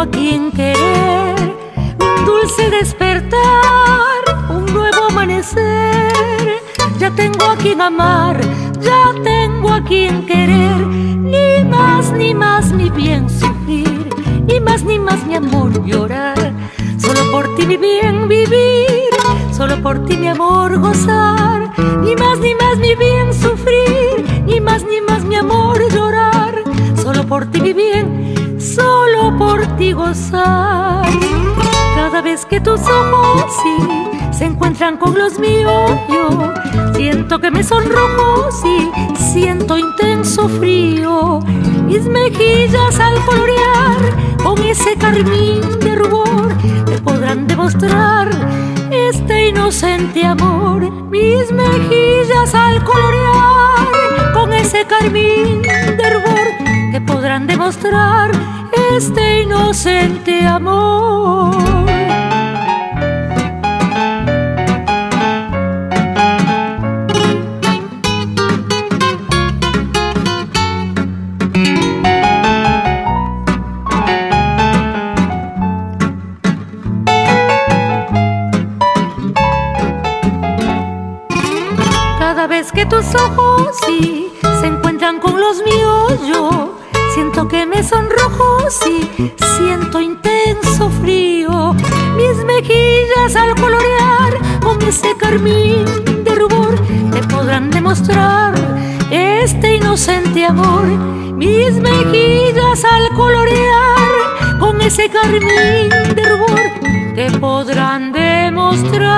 a quien querer, un dulce despertar, un nuevo amanecer. Ya tengo a quien amar, ya tengo a quien querer. Ni más mi bien sufrir, ni más mi amor llorar. Solo por ti mi bien vivir, solo por ti mi amor gozar. Ni más mi bien sufrir, ni más mi amor llorar. Solo por ti mi bien, solo por ti gozar. Cada vez que tus ojos sí se encuentran con los míos, yo siento que me sonrojo, sí, siento intenso frío. Mis mejillas al colorear con ese carmín de rubor me podrán demostrar este inocente amor. Mis mejillas al colorear con ese carmín de rubor me podrán demostrar este inocente amor. Que tus ojos sí se encuentran con los míos, yo siento que me sonrojo, sí, siento intenso frío. Mis mejillas al colorear con ese carmín de rubor me podrán demostrar este inocente amor. Mis mejillas al colorear con ese carmín de rubor te podrán demostrar